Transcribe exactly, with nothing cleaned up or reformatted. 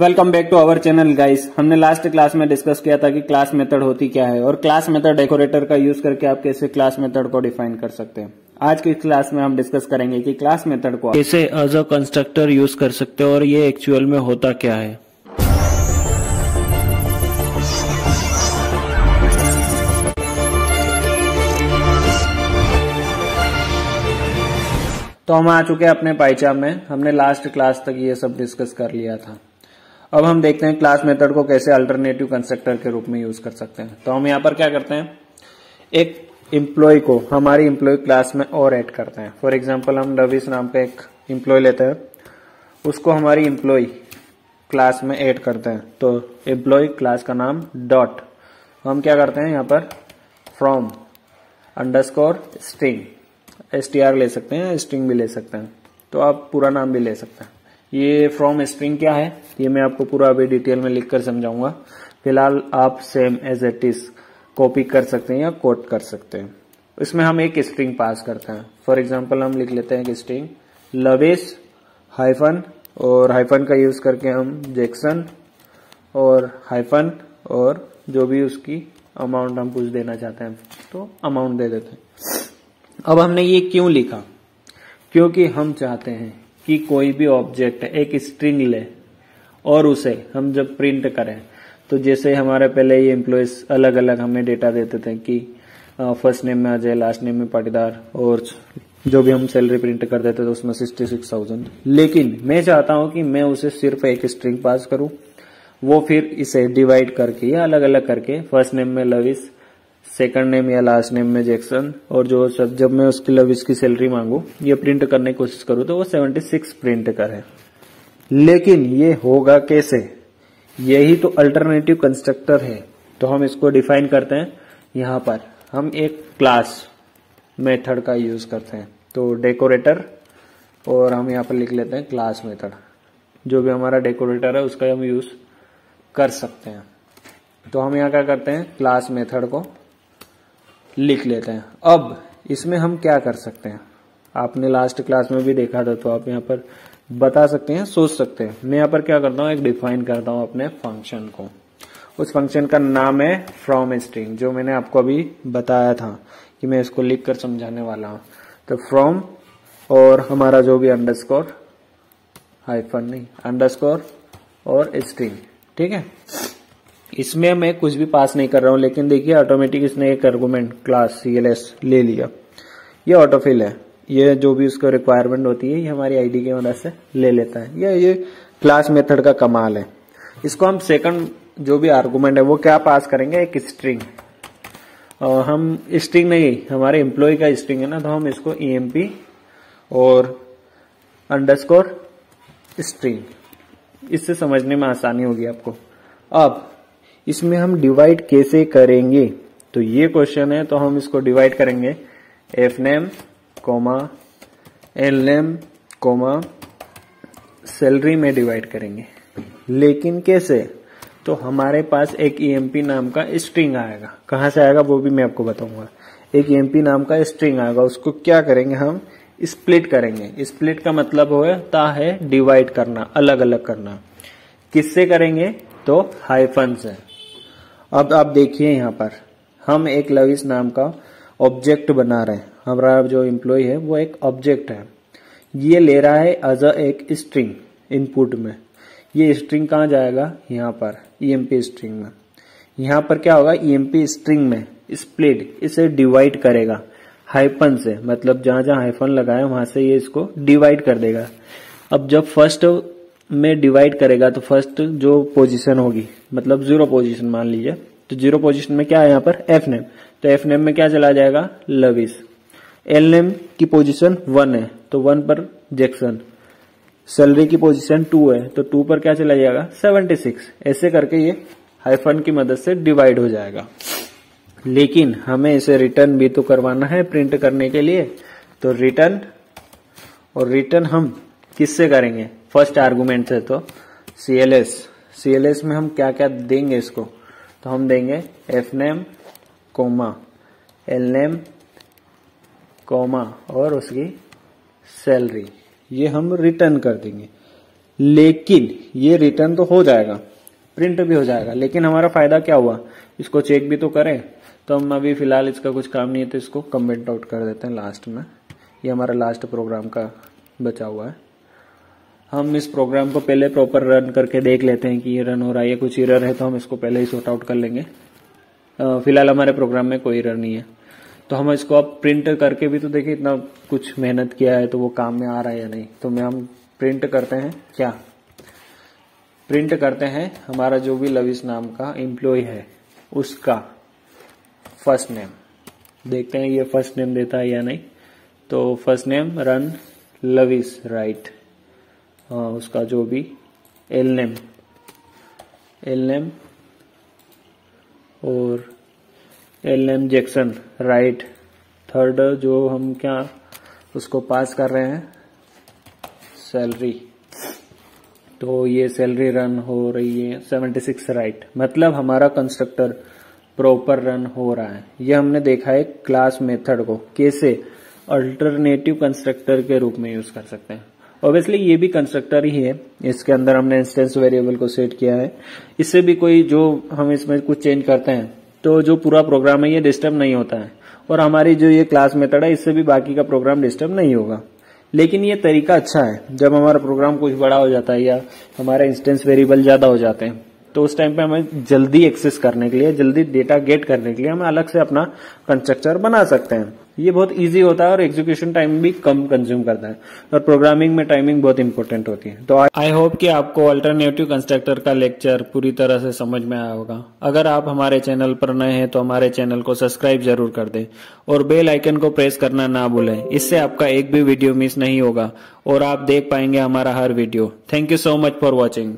Welcome back to our channel guys. हमने last class में discuss किया था कि क्लास मेथड होती क्या है और क्लास मेथड डेकोरेटर का यूज करके आप कैसे क्लास मेथड को डिफाइन कर सकते हैं। आज की क्लास में हम डिस्कस करेंगे कि क्लास मेथड को कैसे एज अ कंस्ट्रक्टर यूज कर सकते हो और ये एक्चुअल में होता क्या है। तो हम आ चुके हैं अपने पाइथन में। हमने लास्ट क्लास तक ये सब डिस्कस कर लिया था। अब हम देखते हैं क्लास मेथड को कैसे अल्टरनेटिव कंस्ट्रक्टर के रूप में यूज कर सकते हैं। तो हम यहाँ पर क्या करते हैं, एक एम्प्लॉय को हमारी एम्प्लॉय क्लास में और ऐड करते हैं। फॉर एग्जांपल हम रवीश नाम का एक एम्प्लॉय लेते हैं, उसको हमारी एम्प्लॉय क्लास में ऐड करते हैं। तो एम्प्लॉय क्लास का नाम डॉट, हम क्या करते हैं यहाँ पर from underscore string, S T R ले सकते हैं, स्ट्रिंग भी ले सकते हैं, तो आप पूरा नाम भी ले सकते हैं। ये फ्रॉम स्ट्रिंग क्या है ये मैं आपको पूरा अभी डिटेल में लिखकर समझाऊंगा। फिलहाल आप same as it is copy कर सकते हैं या कोट कर सकते हैं। इसमें हम एक स्ट्रिंग पास करते हैं। फॉर एग्जांपल हम लिख लेते हैं एक स्ट्रिंग लवेश हाइफन, और हाइफन का यूज करके हम जैक्सन और हाइफन और जो भी उसकी अमाउंट हम कुछ देना चाहते हैं तो अमाउंट दे देते हैं। अब हमने ये क्यों लिखा, क्योंकि हम चाहते हैं कि कोई भी ऑब्जेक्ट एक स्ट्रिंग ले और उसे हम जब प्रिंट करें तो जैसे हमारे पहले ये एम्प्लॉयज अलग अलग हमें डेटा देते थे कि फर्स्ट नेम में अजय, लास्ट नेम में पाटीदार, और जो भी हम सैलरी प्रिंट कर देते थे उसमें सिक्सटी सिक्स थाउजेंड। लेकिन मैं चाहता हूं कि मैं उसे सिर्फ एक स्ट्रिंग पास करूं, वो फिर इसे डिवाइड करके या अलग अलग करके फर्स्ट नेम में लविस, सेकंड नेम या लास्ट नेम में जैक्सन, और जो सब जब मैं उसकी लविश की सैलरी मांगू ये प्रिंट करने की कोशिश करूं तो वो सेवेंटी सिक्स प्रिंट करे। लेकिन ये होगा कैसे, यही तो अल्टरनेटिव कंस्ट्रक्टर है। तो हम इसको डिफाइन करते हैं, यहाँ पर हम एक क्लास मेथड का यूज करते हैं। तो डेकोरेटर, और हम यहाँ पर लिख लेते हैं क्लास मेथड, जो भी हमारा डेकोरेटर है उसका हम यूज कर सकते हैं। तो हम यहाँ क्या करते हैं, क्लास मेथड को लिख लेते हैं। अब इसमें हम क्या कर सकते हैं, आपने लास्ट क्लास में भी देखा था, तो आप यहाँ पर बता सकते हैं, सोच सकते हैं। मैं यहाँ पर क्या करता हूँ, एक डिफाइन करता हूँ अपने फंक्शन को। उस फंक्शन का नाम है फ्रॉम स्ट्रिंग, जो मैंने आपको अभी बताया था कि मैं इसको लिख कर समझाने वाला हूँ। तो फ्रॉम और हमारा जो भी अंडरस्कोर हाइफन नहीं अंडरस्कोर और स्ट्रिंग, ठीक है। इसमें मैं कुछ भी पास नहीं कर रहा हूं, लेकिन देखिए ऑटोमेटिक इसने एक आर्गुमेंट क्लास सीएलएस ले लिया। ये ऑटोफिल है, ये जो भी उसका रिक्वायरमेंट होती है ये हमारी आईडी की मदद से ले लेता है। ये ये क्लास मेथड का कमाल है। इसको हम सेकंड जो भी आर्गुमेंट है वो क्या पास करेंगे, एक स्ट्रिंग। और हम स्ट्रिंग नहीं, हमारे एम्प्लॉय का स्ट्रिंग है ना, तो हम इसको ई एम पी और अंडरस्कोर स्ट्रिंग, इससे समझने में आसानी होगी आपको। अब इसमें हम डिवाइड कैसे करेंगे, तो ये क्वेश्चन है। तो हम इसको डिवाइड करेंगे F name comma L name comma salary में डिवाइड करेंगे। लेकिन कैसे, तो हमारे पास एक ई एम पी नाम का स्ट्रिंग आएगा। कहाँ से आएगा वो भी मैं आपको बताऊंगा। एक ई एम पी नाम का स्ट्रिंग आएगा, उसको क्या करेंगे हम स्प्लिट करेंगे। स्प्लिट का मतलब होता है डिवाइड करना, अलग अलग करना। किससे करेंगे, तो हाइफन से। अब आप देखिए यहाँ पर हम एक लविश नाम का ऑब्जेक्ट बना रहे हैं। हमारा जो एम्प्लॉय है वो एक ऑब्जेक्ट है, ये ले रहा है एज अ एक स्ट्रिंग इनपुट में। ये स्ट्रिंग कहाँ जाएगा, यहाँ पर ईएमपी स्ट्रिंग में। यहाँ पर क्या होगा, ईएमपी स्ट्रिंग में स्प्लिट इसे डिवाइड करेगा हाइफन से, मतलब जहां जहां हाइफन लगाए वहां से ये इसको डिवाइड कर देगा। अब जब फर्स्ट में डिवाइड करेगा तो फर्स्ट जो पोजीशन होगी, मतलब जीरो पोजीशन मान लीजिए, तो जीरो पोजीशन में क्या है यहाँ पर एफ नेम, तो एफ नेम में क्या चला जाएगा लविस। एल नेम की पोजीशन वन है तो वन पर जैक्सन, सैलरी की पोजीशन टू है तो टू पर क्या चला जाएगा सेवेंटी सिक्स। ऐसे करके ये हाइफन की मदद से डिवाइड हो जाएगा। लेकिन हमें इसे रिटर्न भी तो करवाना है प्रिंट करने के लिए, तो रिटर्न, और रिटर्न हम किससे करेंगे, फर्स्ट आर्गुमेंट से। तो सीएलएस, सीएलएस में हम क्या क्या देंगे इसको, तो हम देंगे F name comma L name comma और उसकी सैलरी, ये हम रिटर्न कर देंगे। लेकिन ये रिटर्न तो हो जाएगा, प्रिंट भी हो जाएगा, लेकिन हमारा फायदा क्या हुआ, इसको चेक भी तो करें। तो हम अभी फिलहाल इसका कुछ काम नहीं है तो इसको कमेंट आउट कर देते हैं लास्ट में। ये हमारा लास्ट प्रोग्राम का बचा हुआ है। हम इस प्रोग्राम को पहले प्रॉपर रन करके देख लेते हैं कि ये रन हो रहा है या कुछ एरर है, तो हम इसको पहले ही सॉर्ट आउट कर लेंगे। फिलहाल हमारे प्रोग्राम में कोई एरर नहीं है, तो हम इसको अब प्रिंट करके भी तो देखिए, इतना कुछ मेहनत किया है तो वो काम में आ रहा है या नहीं। तो मैं हम प्रिंट करते हैं, क्या प्रिंट करते हैं, हमारा जो भी लविश नाम का एम्प्लॉय है उसका फर्स्ट नेम, देखते हैं ये फर्स्ट नेम देता है या नहीं। तो first name run lavish right, उसका जो भी एल नेम एल नेम और L name Jackson right. Third जो हम क्या उसको पास कर रहे हैं सैलरी, तो ये सैलरी रन हो रही है सेवेंटी सिक्स राइट। मतलब हमारा कंस्ट्रक्टर प्रॉपर रन हो रहा है। ये हमने देखा है क्लास मेथड को कैसे अल्टरनेटिव कंस्ट्रक्टर के रूप में यूज कर सकते हैं। ऑब्वियसली ये भी कंस्ट्रक्टर ही है, इसके अंदर हमने इंस्टेंस वेरिएबल को सेट किया है। इससे भी कोई जो हम इसमें कुछ चेंज करते हैं तो जो पूरा प्रोग्राम है ये डिस्टर्ब नहीं होता है, और हमारी जो ये क्लास मेथड है इससे भी बाकी का प्रोग्राम डिस्टर्ब नहीं होगा। लेकिन ये तरीका अच्छा है, जब हमारा प्रोग्राम कुछ बड़ा हो जाता है या हमारे इंस्टेंस वेरिएबल ज्यादा हो जाते हैं तो उस टाइम पे हमें जल्दी एक्सेस करने के लिए, जल्दी डेटा गेट करने के लिए हम अलग से अपना कंस्ट्रक्टर बना सकते हैं। ये बहुत इजी होता है और एग्जीक्यूशन टाइम भी कम कंज्यूम करता है, और प्रोग्रामिंग में टाइमिंग बहुत इंपॉर्टेंट होती है। तो आई होप कि आपको अल्टरनेटिव कंस्ट्रक्टर का लेक्चर पूरी तरह से समझ में आया होगा। अगर आप हमारे चैनल पर नए हैं तो हमारे चैनल को सब्सक्राइब जरूर कर दें और बेल आइकन को प्रेस करना ना भूलें। इससे आपका एक भी वीडियो मिस नहीं होगा और आप देख पाएंगे हमारा हर video. Thank you so much for watching.